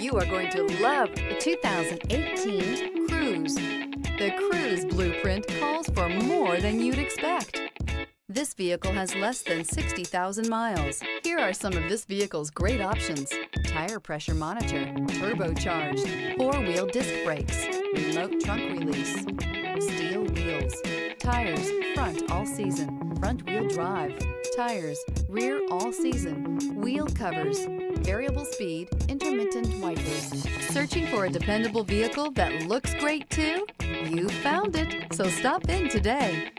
You are going to love the 2018 Cruze. The Cruze blueprint calls for more than you'd expect. This vehicle has less than 60,000 miles. Here are some of this vehicle's great options: tire pressure monitor, turbocharged, four-wheel disc brakes, remote trunk release, steel wheels, tires front all season, front-wheel drive, tires rear all season, wheel covers, variable speed, intermittent wipers. Searching for a dependable vehicle that looks great too? You found it, so stop in today.